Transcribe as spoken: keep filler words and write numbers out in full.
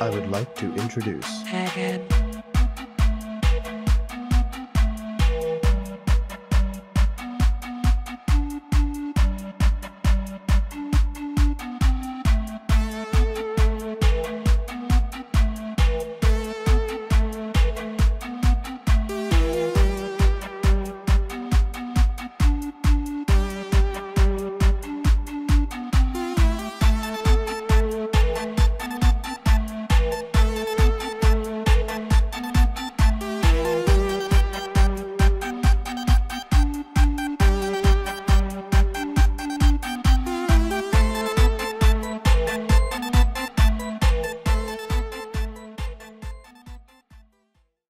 I would like to introduce Hasan.